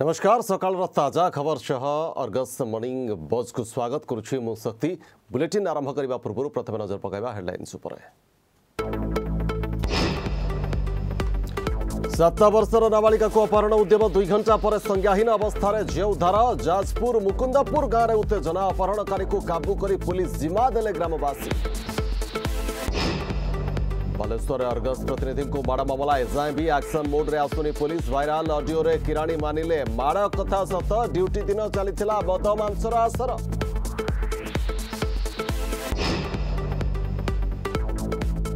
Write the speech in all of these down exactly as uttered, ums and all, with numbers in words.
नमस्कार सकाळ ताजा खबर सह अर्गस मॉर्निंग बज को स्वागत करुछि मु शक्ति। बुलेटिन आरंभ करबा पूर्व प्रथम नजर पकाइबा हेडलाइन्स उपर। सात वर्षर नाबालिका को अपहरण उद्यम दुई घंटा पर संज्ञाहीन अवस्था झी उद्धार। जाजपुर मुकुंदापुर गाँव में उत्तेजना, अपहरणकारी को काबू कर पुलिस जिम्मा देले ग्रामवासी। बालेश्वर अर्गस प्रतिनिधि को माड़ मामला एजाएं भी एक्शन मोड रे आसुनी पुलिस। वायरल ऑडियो रे किराणी मानिले माड़ कथा सत, ड्यूटी दिन चली बध मांसर आसर।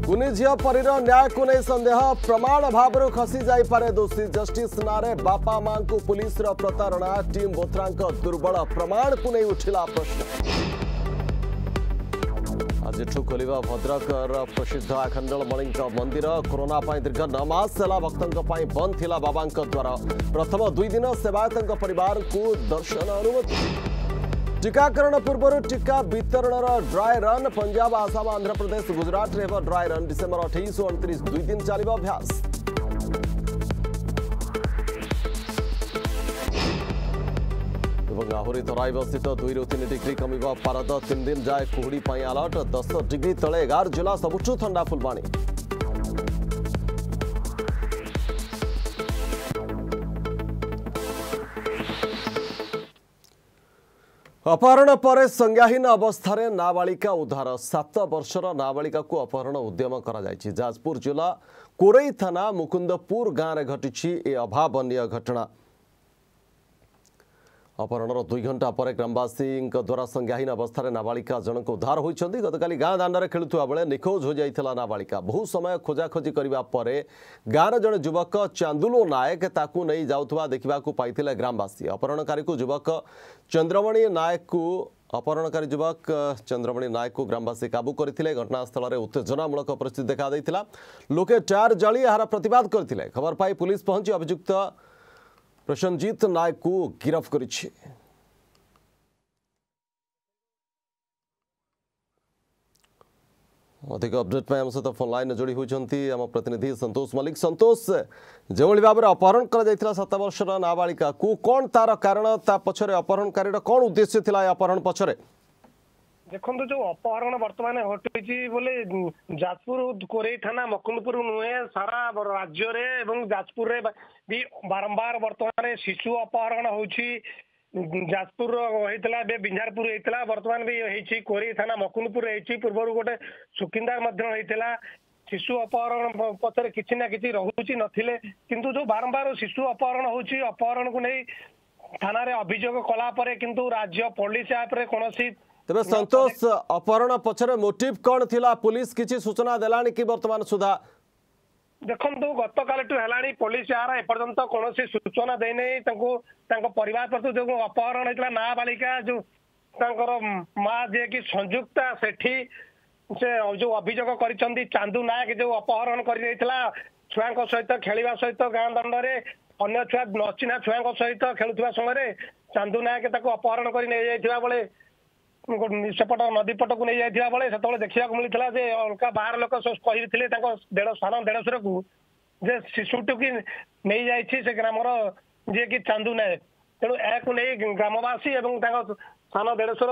कुनी झील परीर न्याय को नहीं सन्देह, प्रमाण अभाव खसी जापे दोषी। जस्टिस नारे बापा मां को पुलिस प्रतारणा, टीम बोथ्रांक दुर्बल प्रमाण को नहीं उठिला प्रश्न। आज खोल भद्रक प्रसिद्ध आखंडल मणि मंदिर कोरोना दीर्घ नमास है भक्त बंद थिला बाबा द्वारा। प्रथम दुई दिन सेवायत परिवार को दर्शन अनुमति। टीकाकरण पूर्व टीका वितरण ड्राई रन, पंजाब आसाम आंध्र प्रदेश गुजरात में हो ड्राई रन। डिसेंबर अठाईस और उनतीस दुई दिन चलिबा अभ्यास। आहरी तराई स्थित दुई रु तीन डिग्री कम पारद, तीन दिन जाए कुहुड़ी अलर्ट। दस डिग्री तले एगार जिला सबुठू ठंडा फुलवाणी। अपहरण पर संज्ञाहीन अवस्था नाबालिका उद्धार। सात वर्षर नाबालिका को अपहरण उद्यम करा जायछि। जाजपुर जिला कोरई थाना मुकुंदपुर गाँव में घटी ए अभावनीय घटना। अपहरण दुई घंटा पर ग्रामवासी द्वारा संज्ञाहीन अवस्था नाबालिका जनक उद्धार होती। गतकाली गाँ दांडा खेलुवा बेले निखोज हो जाता नाबालिका। बहु समय खोजाखोजी करने गाँव जड़े युवक चांदुलो नायक ताकू नहीं जाऊा देखा पाई ग्रामवासी। अपहरणकारी को युवक चंद्रमणि नायक को अपहरणकारी युवक चंद्रमणि नायक को ग्रामवासी काबू करते। घटनास्थल में उत्तेजनामूलक परिस्थिति देखाई, लोके टायर जाली यार प्रतिवाद करते। खबर पाई पुलिस पहुंची अभियुक्त प्रशंजीत नायक को गिरफ्त करिछि। अधिक अपडेट में हम सहित फोन लाइन जोड़ी होती आम प्रतिनिधि संतोष मल्लिक। संतोष, जो भाव अपहरण कर सात वर्ष नाबालिका को कौन तार कारण, ता पछरे अपहरणकारी कौन उद्देश्य थिला? अपहरण पछरे देखो जो अपहरण बर्तमान घटी बोले जाजपुर कोरई थाना मुकुंदपुर नुहे, सारा राज्य में जाजपुर रे भी बारंबार बर्तमान शिशु अपहरण हो। जाजपुर होता बिंझारपुर होता, बर्तमान भी होती कोरई थाना मुकुंदपुर होती। पूर्व गोटे सुकिंदार होता शिशु अपहरण पचर किसी ना कि रोचे नथिले, किंतु जो बारंबार शिशु अपहरण होची अपहरण को नहीं थाना अभियोग कलापर किंतु राज्य पुलिस यापर कौन तेरे। संतोष, अपहरण पछरे मोटिव कौन थिला? पुलिस किसी सूचना देलानी कि वर्तमान सुधा? देखो गत काल है पुलिस यार एपर्यंत कौन सूचना देने परिवार पर जो अपहरण होता नाबालिका जो माँ जी कि संयुक्ता सेठी से जो अभियोग कर चांदू नायक जो अपहरण कर छुआ सहित खेलवा सहित गाँ दंड अगर छुआ नचिना छुआ सहित खेलुवा समय चांदू नायक अपहरण कर सेपट नदी पट को नहीं जाता बेले से देखा मिलता जे अलका बाहर लोक कही सारा देशर को शिशुटी की नहीं जाइए से ग्रामर जी कि चांदू नायक। तेणु यह ग्रामवासी सान देशर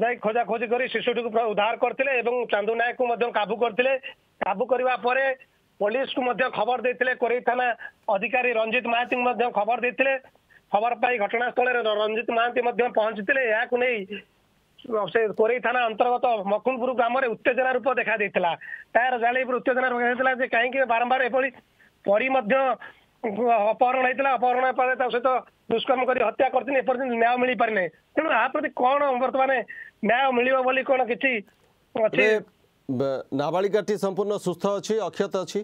जा खोजाखोजी कर शिशुटी को उद्धार करते। चांदू नायक को काबू करते। काबू करने पुलिस को खबर देते। कोरई थाना अधिकारी रंजित महांती को खबर देते। खबर पाई घटनास्थल रंजित महांती पहुंचते। या से कोरई थाना अंतर्गत मकुनपुर ग्राम में उत्तेजना रूप देखा देता। टायर जाली उत्तेजना रखा जे कहीं बारंबार एपरी परी अपहरण होता, अपहरण पर सहित दुष्कर्म कर हत्या करते एपर्यंत न्याय मिल पारि ना। तेणु या प्रति कौन बर्तमान न्याय मिली कौन कि नाबालिका टी संपूर्ण सुस्थ अच्छी अक्षत अच्छी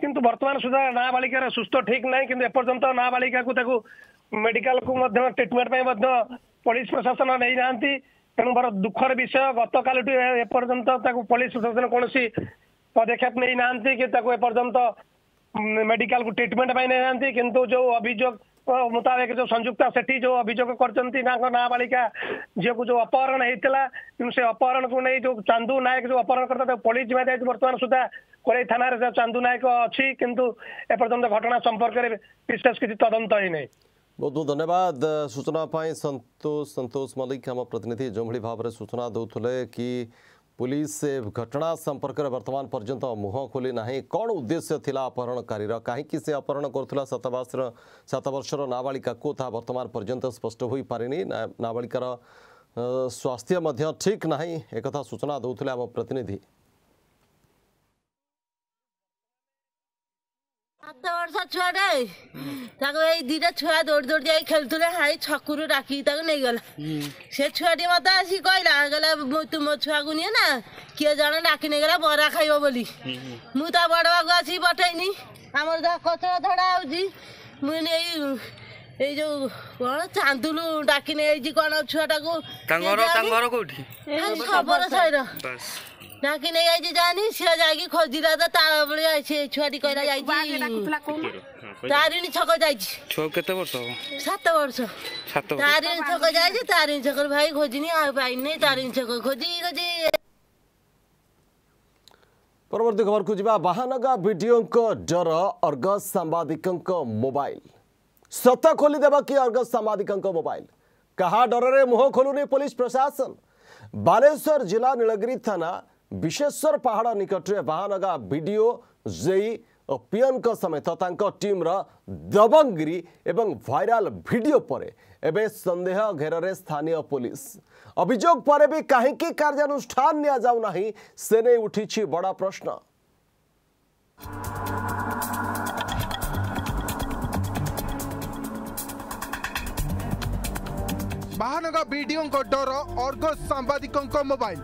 किंतु बर्तमान सुधा नाबालिकार सुस्थ ठीक ना कि एपर्यंत नाबालिका को मेडिकल को ट्रिटमेंट पुलिस प्रशासन नहीं जाती। तेणु बड़ा दुखर विषय गत काल एपर्यंत पुलिस प्रशासन कौन पदक्षेप नहीं ना कि एपर्यंत मेडिकल को ट्रिटमेंट नहीं जाती। किंतु जो अभियोग मुताबिक जो संयुक्ता सेठी जो अभियोग करचंती नाबालिका झी को जो अपहरण होता से अपहरण को नहीं जो चांदू नायक जो अपहरण करता पुलिस जिम्मेदारी बर्तमान सुधा कोरई थाना चांदू नायक अच्छी, किंतु एपर्यंत घटना संपर्क में विशेष किसी तदंत ही नहीं। बहुत बहुत धन्यवाद सूचना पाई संतोष संतोष मल्लिक आम प्रतिनिधि जो भाव सूचना दूसरे कि पुलिस घटना संपर्क में वर्तमान पर्यंत मुह खोली ना कौन उद्देश्य थिला अपहरणकारी कहीं से अपहरण कर सात वर्ष सात वर्षर नाबालिका को ता वर्तमान पर्यंत स्पष्ट हो पारिनी नाबालिकार स्वास्थ्य मध्य ठीक ना एक सूचना दूसरे आम प्रतिनिधि सात वर्ष छुआ दीटा छुआ दौड़ दौड़ जा खेलुले हाई छकुर डाकी नहींगला से छुआटी मत आसी कहला तुम छुआ को निए ना किए जड़े डाकी नहीं गला बरा खाइब बोली मुझे बड़वा को आसिक पठईनी आमर जहाँ कचरा धड़ा हो जो कौन चांदुल डाकी नहीं कौन छुआटा को खबर सर डाकी नहीं आई जानी सी जाकि खोजला तो छुआटी कहला तारिणी छक जा सात वर्ष तारिणी छक जा तारिणी छक भाई खोजनी आई तारिणी छक खोजी खोजी परवर्ती खबर को जा बाहानगा वीडियो डर अर्गस सांबादिक मोबाइल सत खोली देवा कि अर्गस सांबादिक मोबाइल क्या डर में मुह खोलुनी पुलिस प्रशासन बालेश्वर जिला नीलगिरी थाना विशेश्वर पहाड़ निकट रे बाहानगा वीडियो जेई और पियन समेत टीम रा दबंगगिरी एवं वायरल वीडियो पर एवं संदेह घेर में स्थानीय पुलिस अभियोग पर भी कहीं कार्यानुष्ठान निया जाऊ नाही से नहीं उठी बड़ा प्रश्न। बाहानगा वीडियो डर अर्गस सांबादिक मोबाइल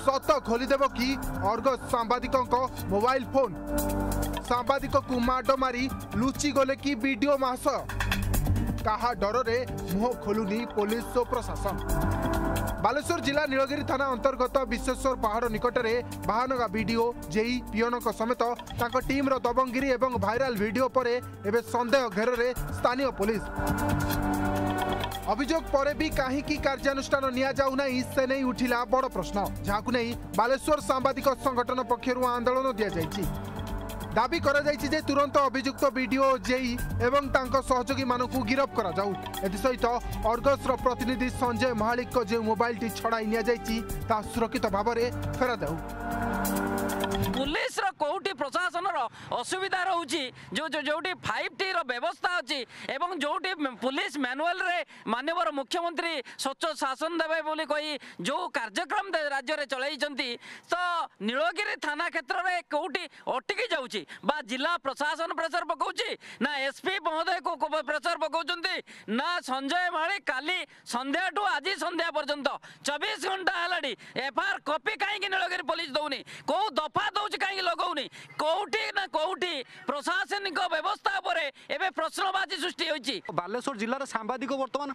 सत खोलीदेव कि अर्गस सांबादिक मोबाइल फोन सांबादिक को माड मारी लुचि गले कि वीडियो महाशय कहा डर रे मुह खोलुनी पुलिस और प्रशासन। बालेश्वर जिला नीलगिरी थाना अंतर्गत विश्वेश्वर पहाड़ निकट में बाहानगा वीडियो जेई पियन समेत टीम दबंगगिरी और भाइराल वीडियो पर एवं संदेह घेर में स्थानीय पुलिस अभियोग पर भी कहीं कार्यानुष्ठान निया जाऊ नहीं से नहीं उठिला बड़ प्रश्न जहां नहीं बालेश्वर सांबादिक संगठन पक्षर आंदोलन दि जाइछि दाबी करा जाइछि जे तुरंत अभियुक्त वीडियो जेई एवं तांको सहयोगी मानकु गिरफ्त करा जाऊ एथि सहित अर्गसर प्रतिनिधि संजय महालिक जो मोबाइल छड़ाई निया जाइछि ता सुरक्षित भाव में फेरा जाऊ। पुलिस रोटी प्रशासन असुविधा रोचे जो जोटी फाइव टी व्यवस्था अच्छी एवं जो पुलिस मैनुअल रे मानवर मुख्यमंत्री स्वच्छ शासन देवे बोली कोई जो कार्यक्रम राज्य में चलती तो नीलगिरी थाना क्षेत्र में कौटी अटकी जाऊँगी बा जिला प्रशासन प्रेसर पकाऊँगी ना एसपी महोदय को प्रेसर पकाउंट ना संजय मालिक काली संध्या ठू आज संध्या पर्यंत चौबीस घंटा है एफआईआर कॉपी कहीं नीलगिरी पुलिस दौनी कौ दफा दौ कहीं लगौनी कौटी ना कौटी प्रशासनिक व्यवस्था एवं प्रश्नवाची सृष्टि होती। बालेश्वर जिलार सांबादिक बर्तमान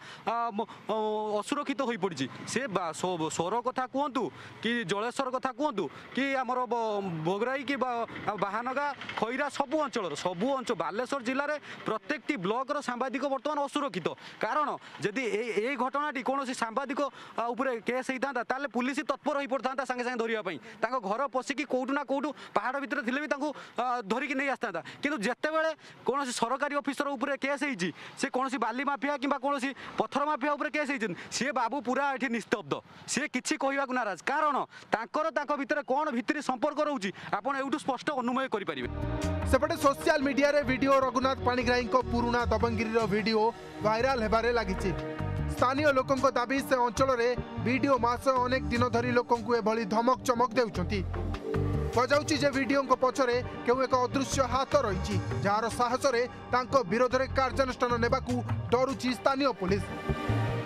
असुरक्षित हो पड़ी से सोर कथा कहतु कि जलेश्वर कथा कहतु कि आमर भोगराई कि बाहानगा खैरा सबू अंचल सबू अंचल बालेश्वर जिले में प्रत्येक ब्लक्र सांबादिक बर्तमान असुरक्षित कारण जदि ये घटनाटी कौन सांबादिक केस होता ताल पुलिस तत्पर हो पड़ता सांगे सांगे धरने घर पशिकी कौटुना कौटू पहाड़ भितर थे भी धरिकी नहीं आसता कितु जितेबाला कौन सरकारी अफिसर उपर केस होती से कौन बाली माफिया कि कौन पथर माफिया उपर केस होती सी बाबू पूरा ये निस्तब्ध सी किसी कहवाक नाराज कारण तांकर भितर कौन भितर संपर्क रोचे आपड़ एवं स्पष्ट अनुमय करें। सेपटे सोशल मीडिया रे वीडियो रघुनाथ पाणिग्राही पुराणा दबंगगिरी वीडियो वायरल होबारे लागिछि स्थानीय लोकों को दाबी से अंचल में वीडियो मास अनेक दिन धरी लोकों धमक चमक देउछंती कहुछि जे वीडियो पछरे केउ एक अदृश्य हाथ रही जार साहस विरोध में कार्यानुष्ठान नेबाकू डरुछि स्थानीय पुलिस।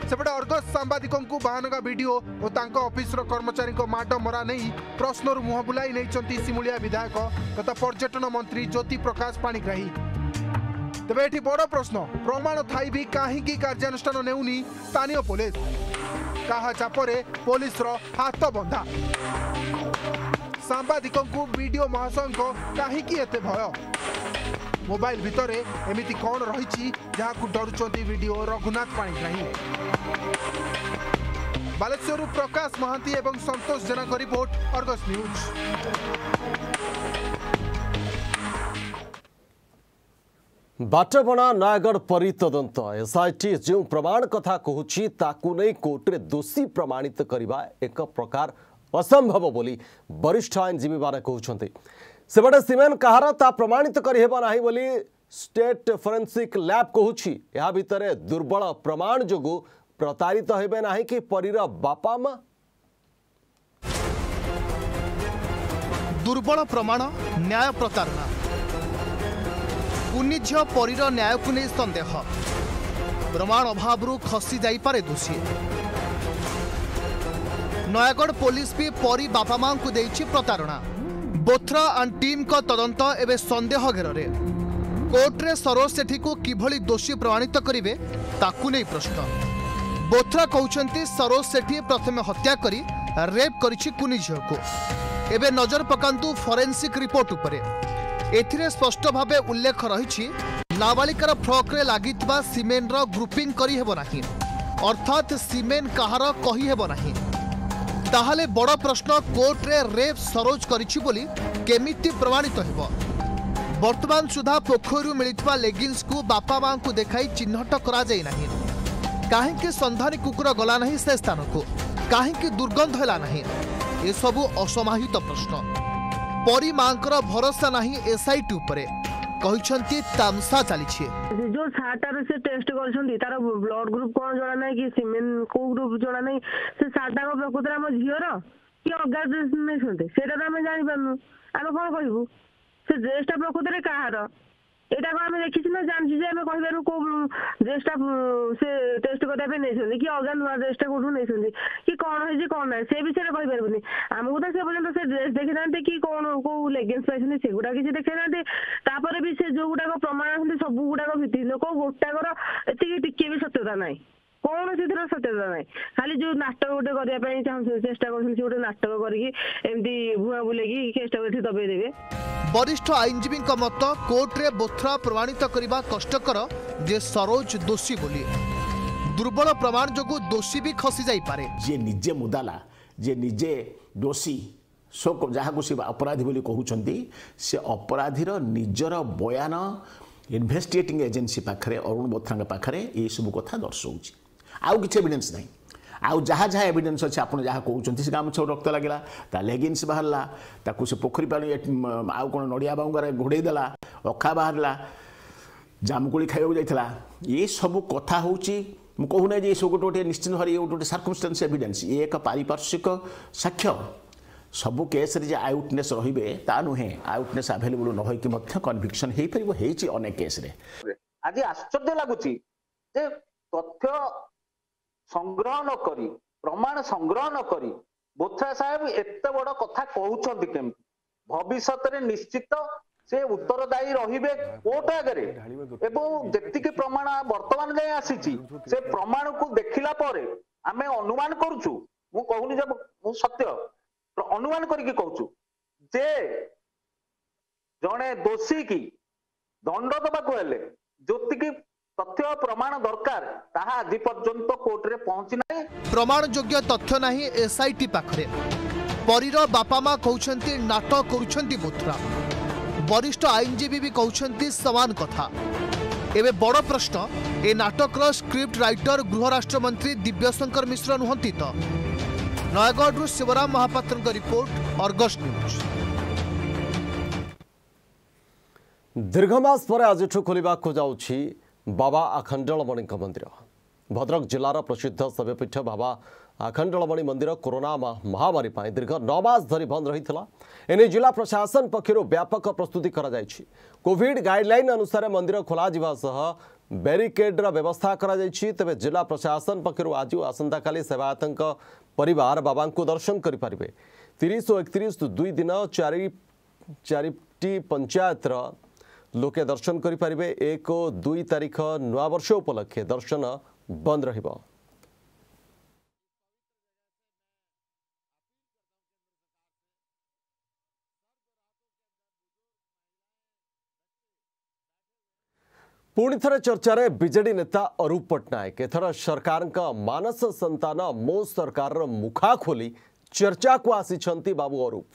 सेपटे अर्गस सांबादिकों बाहानगा वीडियो और तांको ऑफिसर कर्मचारी माड मरा नहीं प्रश्नर मुह बुलाई नहीं सिमुलिया विधायक तथा पर्यटन मंत्री ज्योति प्रकाश पाणिग्राही तेरे ये बड़ प्रश्न प्रमाण थाई भी कहीं कार्यानुष्ठान नेउनी स्थानीय पुलिस कहा चापरे पुलिस हाथ बंधा सांबादिकों वीडियो महाशय कहीं भय मोबाइल भितर एमती कौन रही जहाँ डरुंट वीडियो रघुनाथ पाणिग्राही। बालेश्वर प्रकाश महांती एवं संतोष जेना का रिपोर्ट अर्गस न्यूज। बाटबणा नयगढ़ परितदंत एसआईटी जो प्रमाण कथा कहूची ताकू नहीं कोर्टे दोषी प्रमाणित करवा एक प्रकार असंभव बोली वरिष्ठ आईनजीवी माने कहते सेपटे सीमेंट कहार ता प्रमाणित करहब ना बोली स्टेट फोरेंसिक लैब कहूची या भितर दुर्बल प्रमाण जोगु प्रतारित हेबे ना कि परीर बापा मां दुर्बल प्रमाण न्याय प्रतारणा उन्नीझ परीर न्याय को नहीं सन्देह प्रमाण अभाव खसी जापे दोषी नयगढ़ पुलिस भी परी बापा मां को देछि प्रतारणा बोथ्रा एंड टीम का तदंत एवं सन्देह घेर कोर्टे सरोज सेठी को किभली दोषी प्रमाणित करेंगे ताकू नहीं प्रश्न बोथ्रा कहते सरोज सेठी प्रथम हत्या करी रेप करिछि कुनी झियो को एबे नजर पकांतु फोरेंसिक रिपोर्ट उपरे एथिरे स्पष्ट भावे उल्लेख रही नाबालिकार फ्रक्रे लगिथिबा सीमेंट रो ग्रुपिंग करी हेबो नाही अर्थात सीमेंट कहार कही हेबो नाही ताहले बड़ प्रश्न कोर्ट रे रेप सरोज करिछि बोली केमिति प्रमाणित हेबो वर्तमान सुधा पोखरु मिलिथिबा लेगिंग्स को बापा मां को देखाई चिन्हट करा जाई नाही काहेकि संधानी कुकुर गला नाही से स्थान को काहेकि दुर्गंध हला नाही ए सबु असमाहित प्रश्न परी मांकर भरोसा नहीं एसआईटी उपरे कहिसंती तामसा चली छे जो सातार से टेस्ट करसंती तार ब्लड ग्रुप कोन जणा नहीं कि सीमेंट को ग्रुप जणा नहीं से साता को प्रकृति हम झियर कि ऑर्गेनाइज नहीं सुनते सेटा हम जानि पानु हम कोन कहबो से जेस्टा प्रकृति रे काहार एटा को हम देखिछि ना जानछि जे हम कहबेनु को जेस्टा से टेस्ट करदा पे नहीं सुनते कि ऑर्गन जेस्टा कोठु नहीं सुनते कि कोन है जे कोन है से विषय रे कहि परबनी हम को त से पर्यंत से ड्रेस देखिनाते कि कोन को लेगिंग्स पाइसने सेगुडा किसी देखिनाते तापर भी से जो गुडा को प्रमाण हंदे सब गुडा को भिति लोक गोटा कर एति टिके भी सत्यता नहीं कोन सिधर सत्यता नहीं खाली जो नाटक गुडे करिया पे चाहन चेष्टा करथिन से गुडे नाटक करकी एमदी भुआ बुलेगी केसटा एथि दबे देबे वरिष्ठ आईनजीवी मत कोर्टे बोथ्रा प्रमाणित करने कष्टकर जे सरोज दोषी बोली दुर्बल प्रमाण जो दोषी भी खसी जापे जे निजे मुदाला जे निजे दोषी सो जहाँ से अपराधी बोली कहते से अपराधीर निजर बयान इन्वेस्टिगेटिंग एजेन्सी पाखे अरुण बोथ्रा पाखे ये सब कथा दर्शाऊँच आउ कि एविडेन्स नहीं आउ जहाँ जहाँ एविडेन्स अच्छे आपड़ जहाँ कहते से गाम छो रक्त लगे लेगिंगस बाहरला से पोखरी पानी आउ कौन नड़िया बाउंगार घोड़े देला अखा बाहरला जामकोली खाइबा जाइला ये सब कथा हूँ कहूना ये सब गोटे गोटे निश्चिंत भाव ये गोटे गोटे सर्कमस्टान्स एविडेन्स ये एक पारिपार्श्विक साक्ष्य सबू केस्रे जे आई विटनेस रे ता नुहे आई विटनेस आभेलेबुल न हो कन्भिक्शन हो पार होने केस्रे आज आश्चर्य लगुच तथ्य संग्रह न करी प्रमाण संग्रह न करी बोथ्रा साहेब एते बड़ कथा कहउछंती केमति भविष्य रे निश्चित से उत्तरदायी रहिबे कोर्ट आगे एवं जति के प्रमाण वर्तमान जाए आसीची से प्रमाण को देखिला परे आमे अनुमान करूछु मु कहूनी जब मु सत्य अनुमान करके कहूछु जे जने दोषी की दंड दबा को हेले जति की तथ्य प्रमाण दरकार ताहा आदि पर्यंत कोर्ट रे पहुंची नाही प्रमाण योग्य तथ्य नाही एसआईटी पाखरे परीर बापा मां कहउछंती नाटक करूछंती बोथ्रा वरिष्ठ आईनजीवी भी कहउछंती समान कथा एबे बड़ प्रश्न ए नाटक रो स्क्रिप्ट राइटर गृह राष्ट्र मंत्री दिव्यशंकर मिश्र नुहंती त नयगढ़ शिवराम महापात्र का रिपोर्ट अर्गस न्यूज दीर्घमास पर आज खोलिबा को जाउछि बाबा आखंडलमणि मंदिर भद्रक जिलार प्रसिद्ध शैवपीठ बाबा आखंडलमणि मंदिर कोरोना महामारी पर दीर्घ नौ मास धरी बंद रही थला। एने जिला प्रशासन पक्षर व्यापक प्रस्तुति करा जायछि। कोविड गाइडलाइन अनुसार मंदिर खोल बेरिकेड्र व्यवस्था करा जायछि। तबे जिला प्रशासन पक्षर आज आसंता काली सेवायतंक परिवार बाबा को दर्शन करि पारिबे। तीस और एकतीस दुई दिन चारि चारिटी पंचायतर लोके दर्शन करि परिबे। एक और दुई तारीख नवा वर्ष उपलक्षे दर्शन बंद रहिबा। पुणी थरे चर्चारे बीजेडी नेता अरूप पट्टनायक एथर सरकार का मानस संतान मो सरकार मुखा खोली चर्चा को आसीछंती बाबू अरूप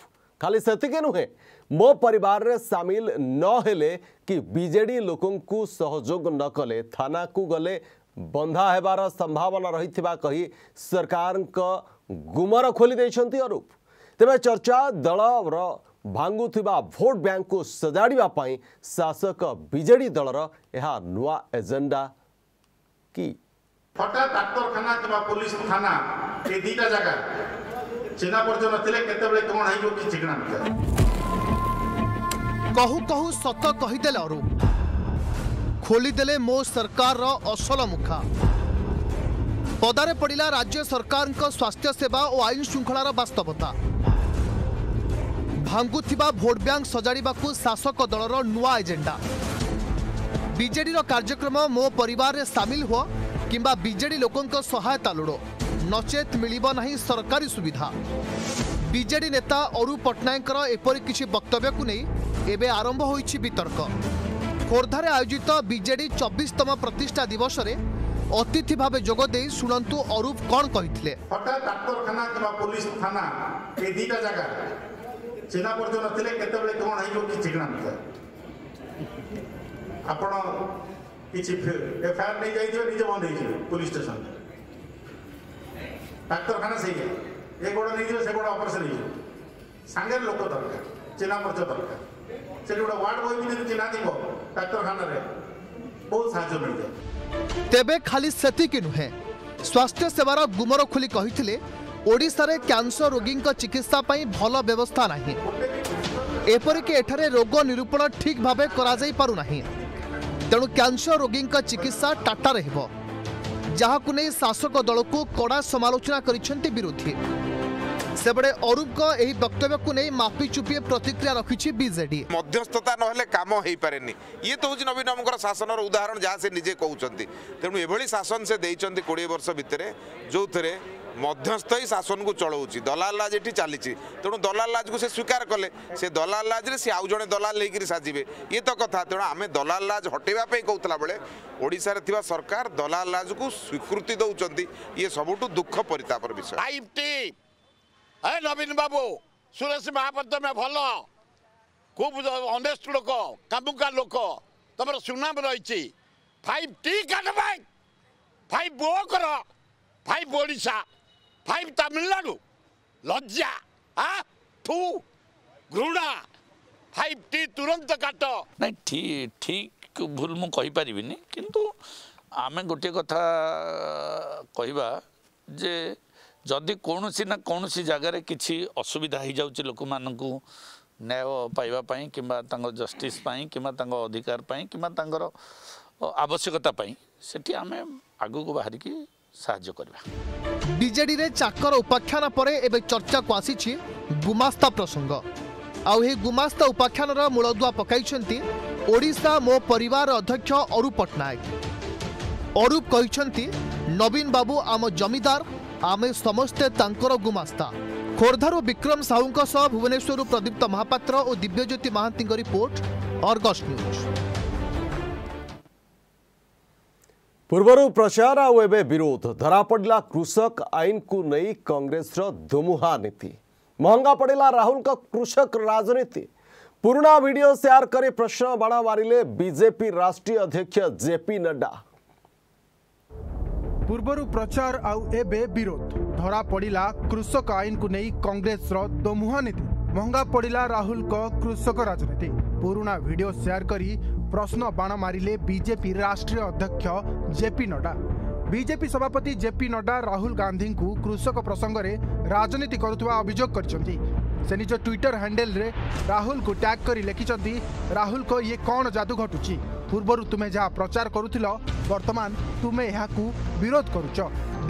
खाली से नुहे मो परिवार रे सामिल न कि बीजेडी लोकं को सहयोग न कले थाना को गले बंधा हेबार संभावना रही कही सरकार का गुमर खोली देइछंती अरूप। तेबे चर्चा दल र भांगुथिबा भोट बैंक को सजाड़िबा पई शासक बीजेडी दल रा एहा नुआ एजेंडा की फटा डाक्टरखाना किबा पुलिस थाना ए दीटा जगह चिन्ह पर्यटन थिले केते बेले कोन आइयो कि ठिकना न कहू कहू सत कहि देले अरु खोली देले मो सरकार रो असल मुखा पदारे पड़िला राज्य सरकार को स्वास्थ्य सेवा और आईन श्रृंखलार वास्तवता भांगुथिबा भोट बैंक सजाड़िबाकू शासक दलर नुआ एजेंडा बीजेडी रो कार्यक्रम मो परिवार रे शामिल हो किंबा बीजेडी लोकन को सहायता लोड़ो नचेत मिलिबो नहीं सरकारी सुविधा। बीजेडी नेता अरू पटनायक एपरी किछि वक्तव्य को नहीं एबे आरंभ होइछि वितर्क। खोर्धारे आयोजित बीजेडी चौबीसतम प्रतिष्ठा दिवस अतिथि भाव जोगदे शुणु अरूप कौन कहते तेबे खाली सेतिकी नुहे स्वास्थ्य सेवार गुमर खोली कहिथिले ओडिशा रे कैंसर रोगी चिकित्सा भल व्यवस्था नाही एपरिक एठारे रोग निरूपण ठीक भावे करा जाई पारु नाही तेणु कैंसर रोगी चिकित्सा टाटा रहिबो जाहाकु नै शासक दल को कड़ा समालोचना करिसेंति विरोधी सेबड़े अरूप यही वक्तव्य को नहीं माफी चुपी प्रतिक्रिया रखी बीजेडी मध्यस्थता नहले काम होई पारेनी ये तो हूँ नवीन बाबूर शासन उदाहरण जहाँ से निजे कहते तेणु एभली शासन से देइचंती बीस वर्ष भितरे जो थे मध्यस्थ ही शासन को चलाऊँच दलाल राज ये चली तेणु दलाल राज को स्वीकार कले से दलाल राज से आउ जड़े दलाल लेकर साजिबे ये तो कथा तेणु आम दलाल राज हटेबा कहला बेले ओडिशा रे सरकार दलाल राज को स्वीकृति दौरान ये सबुठ दुख परितापर विषय ए नवीन बाबू सुरेश महापात्र में भल खूब अनेस्ट लोक कामुका लोक तुम सुनाम रही फाइव टी काट फाइव बो कर फाइव ओडिशा फाइव तमिलनाडु लज्जा आ थू घृणा फाइव टी तुरंत काट नहीं ठीक ठीक भूल मु कहि परिबिनी किंतु आमे गोटे कथा कहिबा जे जदि कौन सी ना कौन सी जगह किसी असुविधा हो जाऊँच लोक मानक न्याय पाइबापी कि जस्टिस कि अधिकार कि आवश्यकता से आम आग को बाहर की साहय करवा। बीजेडी रे चाकर उपाख्यान पर एवं चर्चा को आसी गुमास्ता प्रसंग आउ गुमास्ता उपाख्यान मूलदुआ पकड़ाई ओडिशा मो परिवार अध्यक्ष अरूप पटनायक। अरूप कहते नवीन बाबू आम जमीदार आमे समस्ते तांकर गुमास्ता। खोर्धारू विक्रम साहू सह भुवनेश्वर प्रदीप्त महापात्र और Divyajyoti Mahanti report Argus news. पूर्वर प्रचार आउ एबे विरोध धरा पड़ा कृषक आईन को नहीं कांग्रेस दुमुहा नीति महंगा पड़ा राहुल का कृषक राजनीति पुराना वीडियो शेयर कर प्रश्न बाण मारे बीजेपी राष्ट्रीय अध्यक्ष जेपी नड्डा। पूर्वरु प्रचार आउ एबे विरोध धरा पड़ा कृषक आईन को नहीं कांग्रेस दोमुहा नीति महंगा पड़ा राहुल को कृषक राजनीति पुराना वीडियो शेयर करी प्रश्न बाण मारे बीजेपी राष्ट्रीय अध्यक्ष जेपी नड्डा। बीजेपी सभापति जेपी नड्डा राहुल गांधी को कृषक प्रसंग में राजनीति करुवा अभियोग कर निज ट्विटर हैंडल रे राहुल को टैग कर लिखिं राहुल को ये कौन जादू घटुची पूर्वर तुम्हें जहाँ प्रचार करुथिल वर्तमान तुम्हें यहाँ विरोध करुच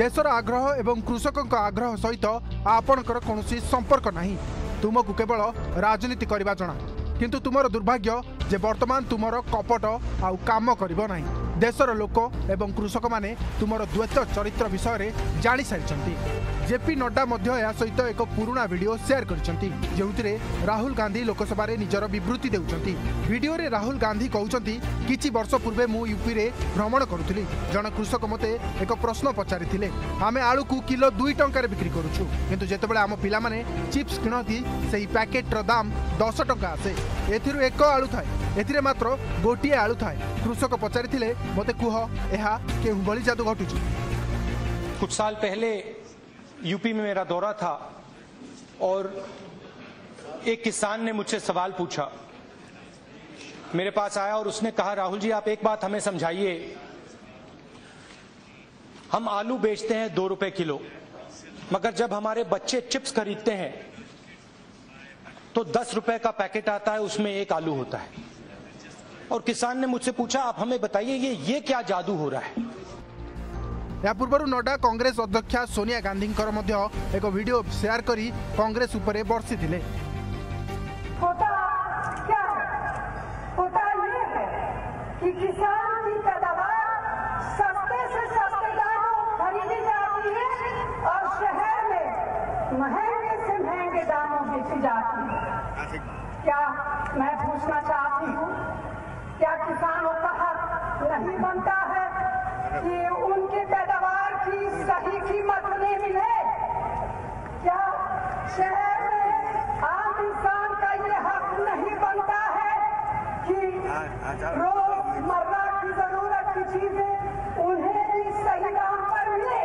देशर आग्रह एवं कृषकों आग्रह सहित आपणकर कौन संपर्क नहीं तुमको केवल राजनीति करवा जना किंतु तुमर दुर्भाग्य जे वर्तमान तुमर कपट आउ काम करिबो नाही देशर लोक एवं कृषक माने तुमर द्वैत चरित्र विषय जानी सारी जेपी नड्डा मध्य या सहित एक पुराणा वीडियो शेयर करछंती जेउथिरे राहुल गांधी लोकसभा रे निजरो विवृत्ति देउछंती। वीडियो रे राहुल गांधी कहउछंती किछि वर्ष पूर्वे मु यूपी रे भ्रमण करूथिली। जण कृषक मते एक प्रश्न पचारिथिले, आमे आलू को किलो दुई टंका रे बिक्री करूछु किंतु जेतेबेले आम पिला माने चिप्स किनथि सेही पैकेट रो दाम दस टंका आसे, एथिरु एक आलू थाए एथिरे मात्र गोटिए आलू थाए। कृषक पचारिथिले मते कुह एहा केहु बळी जादू घटुछु। कुछ साल पहले यूपी में मेरा दौरा था और एक किसान ने मुझसे सवाल पूछा, मेरे पास आया और उसने कहा, राहुल जी आप एक बात हमें समझाइए, हम आलू बेचते हैं दो रुपए किलो, मगर जब हमारे बच्चे चिप्स खरीदते हैं तो दस रुपए का पैकेट आता है, उसमें एक आलू होता है। और किसान ने मुझसे पूछा, आप हमें बताइए ये ये क्या जादू हो रहा है। या पूर्व नड्डा कांग्रेस अध्यक्षा सोनिया गांधी एक वीडियो शेयर करी कांग्रेस उपरे बरसी थिले। क्या मैं पूछना चाहती हूँ, क्या किसानों का हक नहीं बनता है कि उनके पैदावार की सही कीमत उन्हें मिले? क्या शहर में आम इंसान का ये हक नहीं बनता है कि रोजमर्रा की जरूरत की चीजें उन्हें भी सही दाम पर मिले?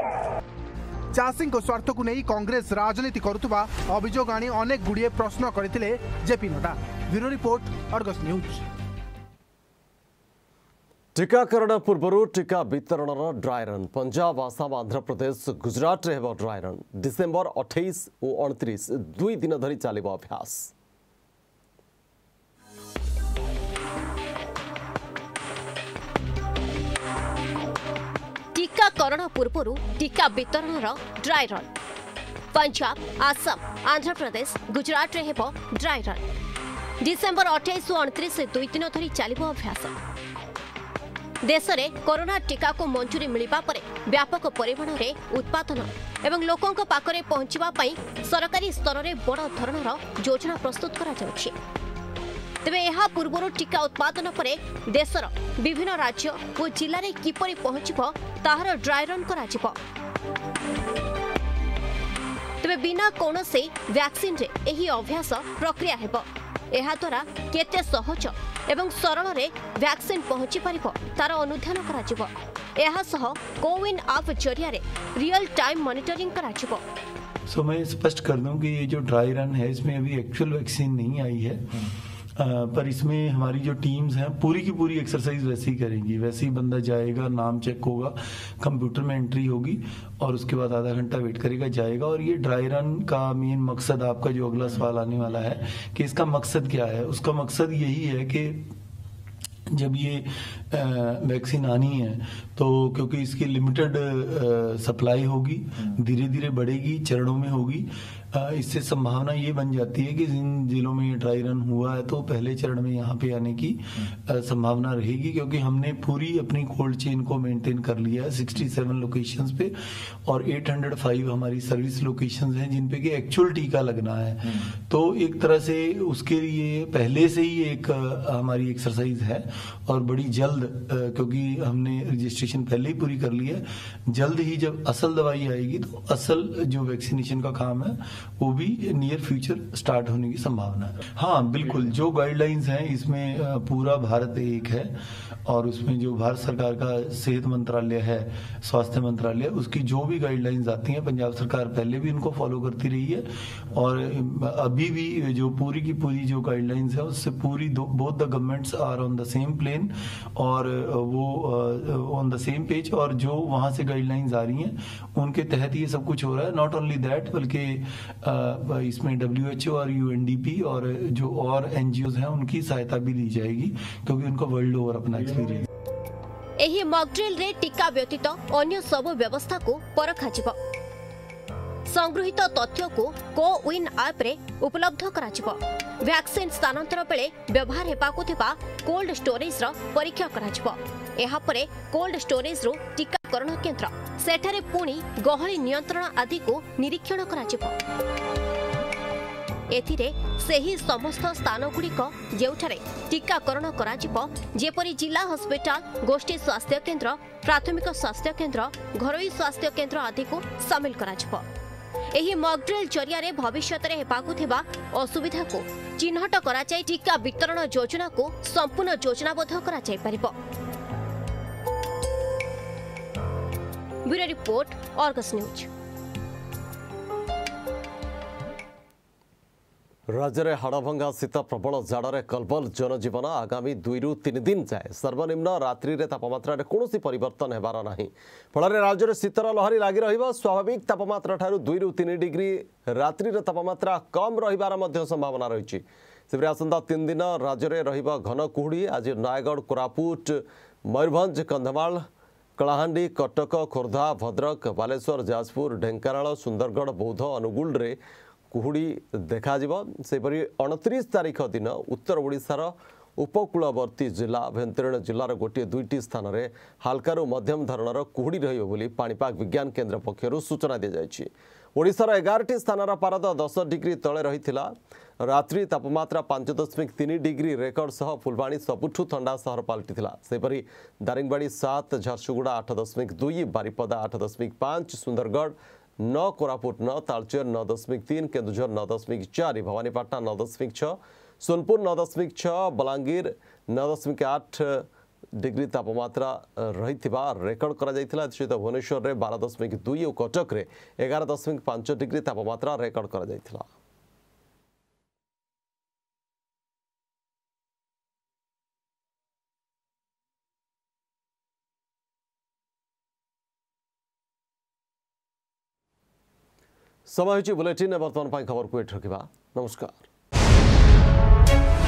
चाषी को स्वार्थ को नहीं कांग्रेस राजनीति करुवा अभियोग आनी अनेक गुड़िए प्रश्न करते JP Nadda. Bureau report Argus news. टीकाकरण पूर्व टीका वितरण ड्राई रन पंजाब आसाम आंध्र प्रदेश गुजरात रे हेबो ड्राई रन डिसेंबर अट्ठाईस और उनतीस दुई दिन धरी चलिबो अभ्यास। टीकाकरण पूर्व टीका वितरण ड्राई रन पंजाब आसाम आंध्र प्रदेश गुजरात रे हेबो ड्राई रन डिसेंबर अट्ठाईस और उनतीस दुई दिन धरी चलिबो अभ्यास। देश में कोरोना टीका को मंजूरी मिलवा पर व्यापक परिमाण रे उत्पादन एवं लोकों को पाकरे पहुंचवा पई सरकारी स्तर में बड़ धरणर योजना प्रस्तुत करा जाउछि। तबे यह पूर्व टीका उत्पादन पर देशर विभिन्न राज्य और जिले में किपरि पहुंचबो ताहार ड्राई रन करा जिवो। तबे बिना कोनोसी वैक्सीन रे एही अभ्यास प्रक्रिया हेबो। एहा द्वारा केते सहज एवं सरल रे वैक्सीन पहुंची पारिबो तार अनुधान करा जिवो। एहा सह कोविन ऐप जरिया रे रियल टाइम मॉनिटरिंग करा जिवो। सो मैं स्पष्ट कर दूं कि ये जो ड्राई रन है इसमें अभी एक्चुअल वैक्सीन नहीं आई है, आ, पर इसमें हमारी जो टीम्स हैं पूरी की पूरी एक्सरसाइज वैसी ही करेंगी। वैसे ही बंदा जाएगा, नाम चेक होगा, कंप्यूटर में एंट्री होगी और उसके बाद आधा घंटा वेट करेगा, जाएगा। और ये ड्राई रन का मेन मकसद, आपका जो अगला सवाल आने वाला है कि इसका मकसद क्या है, उसका मकसद यही है कि जब ये वैक्सीन आनी है तो क्योंकि इसकी लिमिटेड सप्लाई होगी, धीरे धीरे बढ़ेगी, चरणों में होगी, इससे संभावना ये बन जाती है कि जिन जिलों में ये ड्राई रन हुआ है तो पहले चरण में यहाँ पे आने की संभावना रहेगी। क्योंकि हमने पूरी अपनी कोल्ड चेन को मेंटेन कर लिया है सड़सठ लोकेशंस पे और आठ सौ पाँच हमारी सर्विस लोकेशंस हैं जिन पे कि एक्चुअल टीका लगना है। तो एक तरह से उसके लिए पहले से ही एक हमारी एक्सरसाइज है और बड़ी जल्द, क्योंकि हमने रजिस्ट्रेशन पहले ही पूरी कर ली है, जल्द ही जब असल दवाई आएगी तो असल जो वैक्सीनेशन का काम है वो भी नियर फ्यूचर स्टार्ट होने की संभावना है। हाँ बिल्कुल, जो गाइडलाइंस हैं इसमें पूरा भारत एक है और उसमें जो भारत सरकार का सेहत मंत्रालय है, स्वास्थ्य मंत्रालय, उसकी जो भी गाइडलाइंस आती हैं पंजाब सरकार पहले भी इनको फॉलो करती रही है और अभी भी जो पूरी की पूरी जो गाइडलाइंस है उससे पूरी both the governments are on the same plane और वो ऑन द सेम पेज और जो वहाँ से गाइडलाइंस आ रही हैं उनके तहत ये सब कुछ हो रहा है। नॉट ओनली दैट बल्कि इसमें डब्ल्यू एच ओ और यू एन डी पी और जो और एन जी ओज़ हैं उनकी सहायता भी ली जाएगी क्योंकि उनको वर्ल्ड ओवर अपना एक्सपीरियंस। एही मॉकड्रिल रे टीका व्यतीत अन्य सब व्यवस्था को परखा जिवो। संग्रहित तथ्य को कोविन ऐप रे उपलब्ध करा जिवो। वैक्सीन स्थानांतर बेले व्यवहार हेबाकु थिबा कोल्ड स्टोरेज रो परीक्षा करा जिवो। एहापरे कोल्ड स्टोरेज रो टीकाकरण केन्द्र सेठारे पुणी गहली नियंत्रण आदि को निरीक्षण एथिरे सेही समस्त स्थानगुड़िक जेउठारे टीकाकरण जेपरी जिला हस्पिटाल गोष्ठी स्वास्थ्य केन्द्र प्राथमिक स्वास्थ्य केन्द्र घरोई स्वास्थ्य केन्द्र आदि को सामिल कराजिबो। एही मॉकड्रिल जरिया भविष्य में होगा असुविधा को चिन्हट कर टीका वितरण योजना को संपूर्ण योजनाबद्ध कर। राज्य में हाड़भंगा शीत प्रबल झाड़े कलबल जनजीवन आगामी दुई रु तीन दिन जाए सर्वनिम्न रात्रि तापमात्रा कौन परिवर्तन होबार नहीं फल राज्य में शीतर लहरी लगी रहा। स्वाभाविक तापमात्रा ठारू दुई रु तीन डिग्री रात्रि तापमात्रा कम रही संभावना रही। तेज आसंता तीन दिन राज्य में रहा घन कुहुड़ी। आज नयगढ़, कोरापुट, मयूरभंज, कंधमाल, कलाहांडी, कटक, खोर्धा, भद्रक, बालेश्वर, जाजपुर, ढेंकानाल, सुंदरगढ़, बौद्ध, अनुगुल कुहुड़ी देखा सेपरी उनतीस तारीख दिन उत्तर ओडिशार उपकूलवर्ती जिला भेंतरेण जिलार गोटे दुईटी स्थान में हालकारु मध्यम धरणर कुहुड़ी रहियो बोली पाणीपाग विज्ञान केन्द्र पक्षरु सूचना दी जाइछि। ओडिशार एगारटी स्थानर पारद दस डिग्री तले रहिथिला। रात्रि तापमात्रा पांच दशमिक तीन डिग्री रेकर्ड सह फुलवाणी सबुठु ठंडा सहर पालटिथिला। सेपरी दारिंगवाड़ी सात, झारसुगुड़ा आठ दशमिक दुई, बारिपदा आठ दशमिक पांच, सुंदरगढ़ नौ, कोरापुट नौ, तालचेर नौ दशमिक तीन, केन्दुझर नौ दशमिक चार, भवानीपाटना नौ दशमिक छः, सोनपुर नौ दशमिक छः, बलांगीर नौ दशमिक आठ डिग्री तापमात्रा रही रेकर्ड करा। भुवनेश्वर में बारह दशमिक दुई और कटक में एगार दशमिक पांच डिग्री तापमात्रा रेकर्ड करा। समय बुलेटिन बर्तमान खबर को एट रखा। नमस्कार।